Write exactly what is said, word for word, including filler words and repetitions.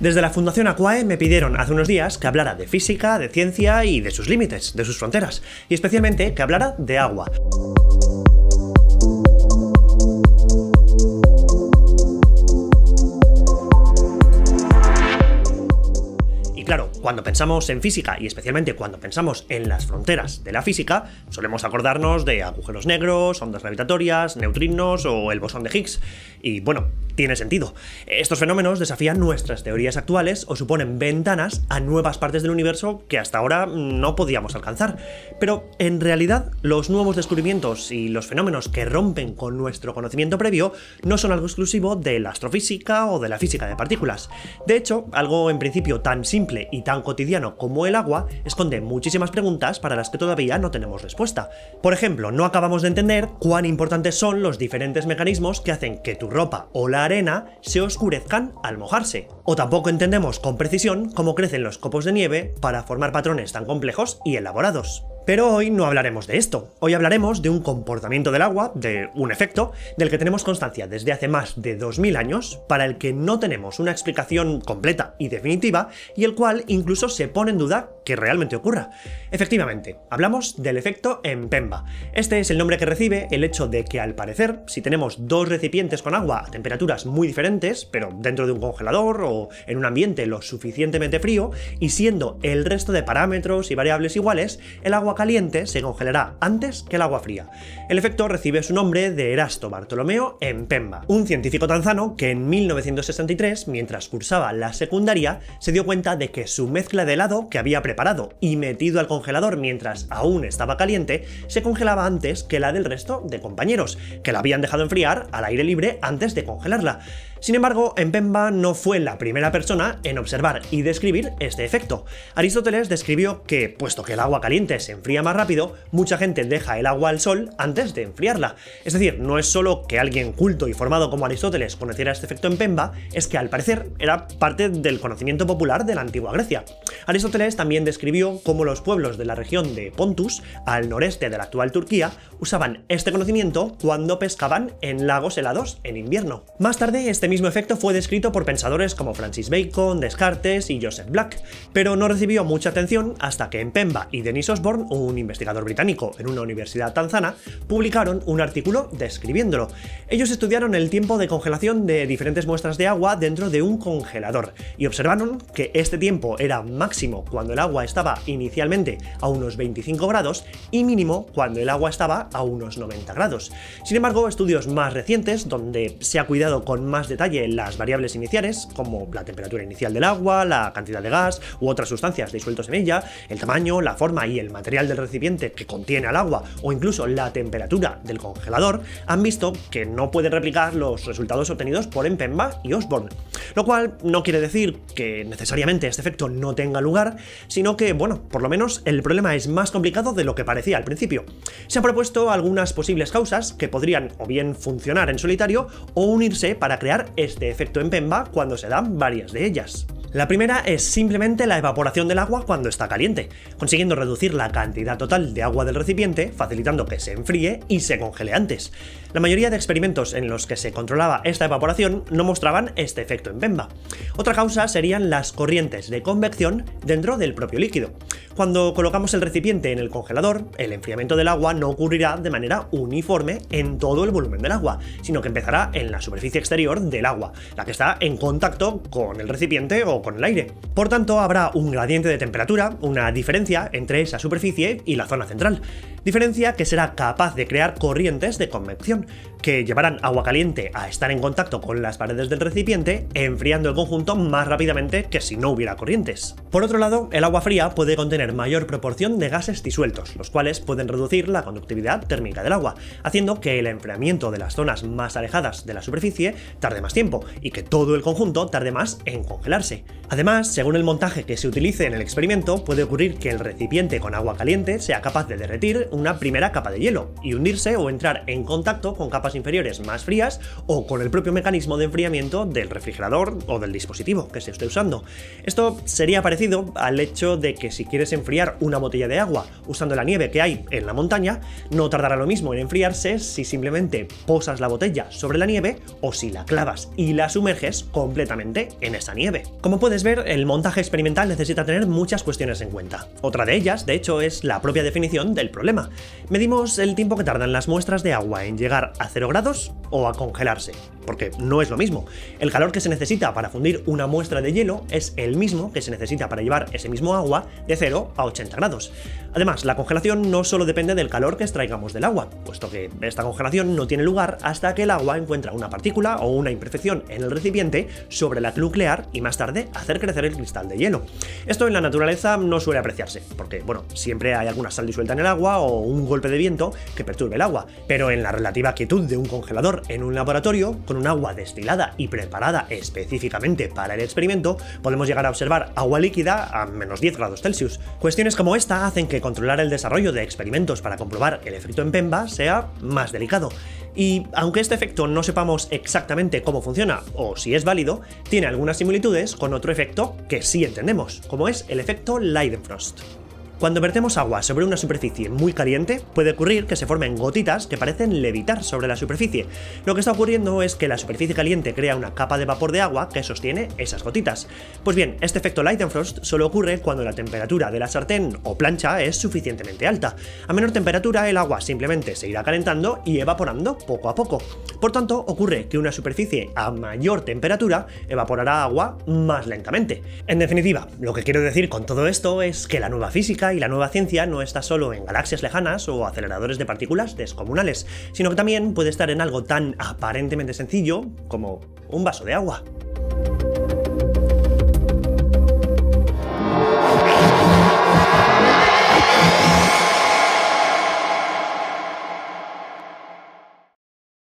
Desde la Fundación Aquae me pidieron hace unos días que hablara de física, de ciencia y de sus límites, de sus fronteras, y especialmente que hablara de agua. Claro, cuando pensamos en física, y especialmente cuando pensamos en las fronteras de la física, solemos acordarnos de agujeros negros, ondas gravitatorias, neutrinos o el bosón de Higgs. Y bueno, tiene sentido. Estos fenómenos desafían nuestras teorías actuales o suponen ventanas a nuevas partes del universo que hasta ahora no podíamos alcanzar. Pero en realidad, los nuevos descubrimientos y los fenómenos que rompen con nuestro conocimiento previo no son algo exclusivo de la astrofísica o de la física de partículas. De hecho, algo en principio tan simple y tan cotidiano como el agua esconde muchísimas preguntas para las que todavía no tenemos respuesta. Por ejemplo, no acabamos de entender cuán importantes son los diferentes mecanismos que hacen que tu ropa o la arena se oscurezcan al mojarse. O tampoco entendemos con precisión cómo crecen los copos de nieve para formar patrones tan complejos y elaborados. Pero hoy no hablaremos de esto. Hoy hablaremos de un comportamiento del agua, de un efecto, del que tenemos constancia desde hace más de dos mil años, para el que no tenemos una explicación completa y definitiva, y el cual incluso se pone en duda que realmente ocurra. Efectivamente, hablamos del efecto Mpemba. Este es el nombre que recibe el hecho de que, al parecer, si tenemos dos recipientes con agua a temperaturas muy diferentes, pero dentro de un congelador o en un ambiente lo suficientemente frío, y siendo el resto de parámetros y variables iguales, el agua caliente se congelará antes que el agua fría. El efecto recibe su nombre de Erasto Bartolomeo Mpemba, un científico tanzano que en mil novecientos sesenta y tres, mientras cursaba la secundaria, se dio cuenta de que su mezcla de helado que había preparado y metido al congelador mientras aún estaba caliente, se congelaba antes que la del resto de compañeros, que la habían dejado enfriar al aire libre antes de congelarla. Sin embargo, Mpemba no fue la primera persona en observar y describir este efecto. Aristóteles describió que, puesto que el agua caliente se enfría más rápido, mucha gente deja el agua al sol antes de enfriarla. Es decir, no es solo que alguien culto y formado como Aristóteles conociera este efecto Mpemba, es que al parecer era parte del conocimiento popular de la antigua Grecia. Aristóteles también describió cómo los pueblos de la región de Pontus, al noreste de la actual Turquía, usaban este conocimiento cuando pescaban en lagos helados en invierno. Más tarde, este mismo efecto fue descrito por pensadores como Francis Bacon, Descartes y Joseph Black, pero no recibió mucha atención hasta que Mpemba y Dennis Osborne, un investigador británico en una universidad tanzana, publicaron un artículo describiéndolo. Ellos estudiaron el tiempo de congelación de diferentes muestras de agua dentro de un congelador y observaron que este tiempo era máximo cuando el agua estaba inicialmente a unos veinticinco grados y mínimo cuando el agua estaba a unos noventa grados. Sin embargo, estudios más recientes, donde se ha cuidado con más detalle las variables iniciales, como la temperatura inicial del agua, la cantidad de gas u otras sustancias disueltos en ella, el tamaño, la forma y el material del recipiente que contiene al agua o incluso la temperatura del congelador, han visto que no pueden replicar los resultados obtenidos por Mpemba y Osborne. Lo cual no quiere decir que necesariamente este efecto no tenga lugar, sino que, bueno, por lo menos el problema es más complicado de lo que parecía al principio. Se han propuesto algunas posibles causas que podrían o bien funcionar en solitario o unirse para crear este efecto Mpemba cuando se dan varias de ellas. La primera es simplemente la evaporación del agua cuando está caliente, consiguiendo reducir la cantidad total de agua del recipiente, facilitando que se enfríe y se congele antes. La mayoría de experimentos en los que se controlaba esta evaporación no mostraban este efecto Mpemba. Otra causa serían las corrientes de convección dentro del propio líquido. Cuando colocamos el recipiente en el congelador, el enfriamiento del agua no ocurrirá de manera uniforme en todo el volumen del agua, sino que empezará en la superficie exterior del agua, la que está en contacto con el recipiente o con el aire. Por tanto, habrá un gradiente de temperatura, una diferencia entre esa superficie y la zona central. Diferencia que será capaz de crear corrientes de convección, que llevarán agua caliente a estar en contacto con las paredes del recipiente, enfriando el conjunto más rápidamente que si no hubiera corrientes. Por otro lado, el agua fría puede contener mayor proporción de gases disueltos, los cuales pueden reducir la conductividad térmica del agua, haciendo que el enfriamiento de las zonas más alejadas de la superficie tarde más tiempo y que todo el conjunto tarde más en congelarse. Además, según el montaje que se utilice en el experimento, puede ocurrir que el recipiente con agua caliente sea capaz de derretir una primera capa de hielo y hundirse o entrar en contacto con capas inferiores más frías o con el propio mecanismo de enfriamiento del refrigerador o del dispositivo que se esté usando. Esto sería parecido al hecho de que si quieres enfriar una botella de agua usando la nieve que hay en la montaña, no tardará lo mismo en enfriarse si simplemente posas la botella sobre la nieve o si la clavas y la sumerges completamente en esa nieve. Como puedes ver, el montaje experimental necesita tener muchas cuestiones en cuenta. Otra de ellas, de hecho, es la propia definición del problema. Medimos el tiempo que tardan las muestras de agua en llegar a cero grados o a congelarse, porque no es lo mismo. El calor que se necesita para fundir una muestra de hielo es el mismo que se necesita para llevar ese mismo agua de cero a ochenta grados. Además, la congelación no solo depende del calor que extraigamos del agua, puesto que esta congelación no tiene lugar hasta que el agua encuentra una partícula o una imperfección en el recipiente sobre la que nuclear y más tarde hacer crecer el cristal de hielo. Esto en la naturaleza no suele apreciarse, porque bueno, siempre hay alguna sal disuelta en el agua o un golpe de viento que perturbe el agua, pero en la relativa quietud de un congelador en un laboratorio, con un agua destilada y preparada específicamente para el experimento, podemos llegar a observar agua líquida a menos diez grados Celsius. Cuestiones como esta hacen que controlar el desarrollo de experimentos para comprobar el efecto Mpemba sea más delicado. Y aunque este efecto no sepamos exactamente cómo funciona o si es válido, tiene algunas similitudes con otro efecto que sí entendemos, como es el efecto Leidenfrost. Cuando vertemos agua sobre una superficie muy caliente, puede ocurrir que se formen gotitas que parecen levitar sobre la superficie. Lo que está ocurriendo es que la superficie caliente crea una capa de vapor de agua que sostiene esas gotitas. Pues bien, este efecto Leidenfrost solo ocurre cuando la temperatura de la sartén o plancha es suficientemente alta. A menor temperatura, el agua simplemente se irá calentando y evaporando poco a poco. Por tanto, ocurre que una superficie a mayor temperatura evaporará agua más lentamente. En definitiva, lo que quiero decir con todo esto es que la nueva física y la nueva ciencia no está solo en galaxias lejanas o aceleradores de partículas descomunales, sino que también puede estar en algo tan aparentemente sencillo como un vaso de agua.